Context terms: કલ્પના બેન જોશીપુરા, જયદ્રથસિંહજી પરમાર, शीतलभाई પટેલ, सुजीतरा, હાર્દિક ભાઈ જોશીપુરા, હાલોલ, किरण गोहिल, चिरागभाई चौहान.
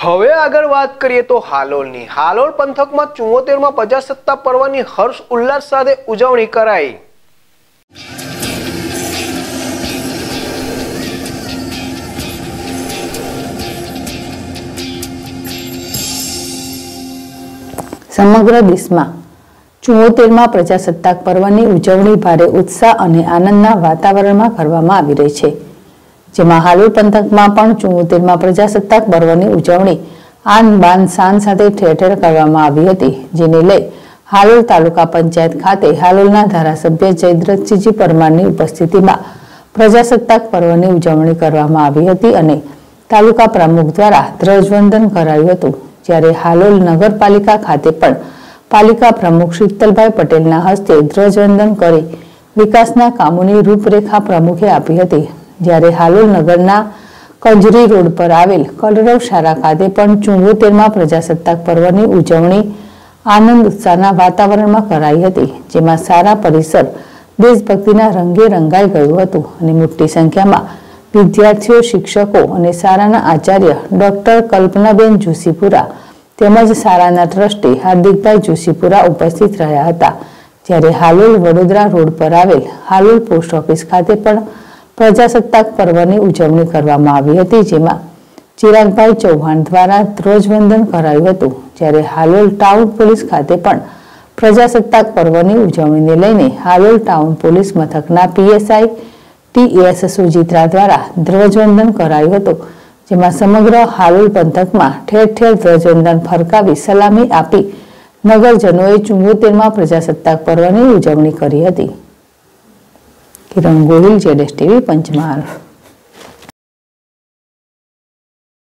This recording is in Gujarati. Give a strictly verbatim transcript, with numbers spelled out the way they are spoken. હવે આગળ વાત કરીએ તો હાલોલની હાલોલ પંથકમાં ચુંમોતેરમાં પ્રજાસત્તા પર્વની હર્ષ ઉલ્લાસ સાથે ઉજવણી કરાઈ। સમગ્ર દેશમાં ચુંમોતેરમાં પ્રજાસત્તાક પર્વની ઉજવણી ભારે ઉત્સાહ અને આનંદના વાતાવરણમાં કરવામાં આવી રહી છે। જેમાં હાલોલ પંથકમાં પણ ચુંમોતેરમાં પ્રજાસત્તાક પર્વની ઉજવણી આન બાન શાન સાથે ઠેરઠેર કરવામાં આવી હતી, જેને લઈ હાલોલ તાલુકા પંચાયત ખાતે હાલોલના ધારાસભ્ય જયદ્રથસિંહજી પરમારની ઉપસ્થિતિમાં પ્રજાસત્તાક પર્વની ઉજવણી કરવામાં આવી હતી અને તાલુકા પ્રમુખ દ્વારા ધ્વજવંદન કરાયું હતું। જ્યારે હાલોલ નગરપાલિકા ખાતે પણ પાલિકા પ્રમુખ शीतलभाई પટેલના હસ્તે ધ્વજવંદન કરી વિકાસના કામોની રૂપરેખા પ્રમુખે આપી હતી। જ્યારે હાલોલ નગરના કંજરી રોડ પર આવેલ કલરવ શાળા ખાતે પણ ચુંમોતેરમાં પ્રજાસત્તાક પર્વની ઉજવણી આનંદ ઉત્સાહના વાતાવરણમાં કરાઈ હતી, જેમાં સારા પરિસર દેશભક્તિના રંગે રંગાઈ ગયું હતું અને મોટી સંખ્યામાં વિદ્યાર્થીઓ, શિક્ષકો અને શાળાના આચાર્ય ડોક્ટર કલ્પના બેન જોશીપુરા તેમજ શાળાના ટ્રસ્ટી હાર્દિક ભાઈ જોશીપુરા ઉપસ્થિત રહ્યા હતા। જ્યારે હાલોલ વડોદરા રોડ પર આવેલ હાલોલ પોસ્ટ ઓફિસ ખાતે પણ प्रजासत्ताक पर्वनी उजवणी करवामां आवी हती, जेमां चिरागभाई चौहान द्वारा ध्वजवंदन करायुं हतुं। त्यारे हालोल टाउन पोलीस खाते पण प्रजासत्ताक पर्वनी उजवणीने लईने हालोल टाउन पोलीस मथकना पीएसआई टीएस सुजीतरा द्वारा ध्वजवंदन करायुं हतुं, जेमां समग्र हालोल पंथकमां ठेर ठेर ध्वजवंदन फरकावी सलामी आपी नगरजनोए चुंमोतेरमां प्रजासत्ताक पर्वनी उजवणी करी हती। किरण गोहिल, जेडेस टीवी, पंचमहाल।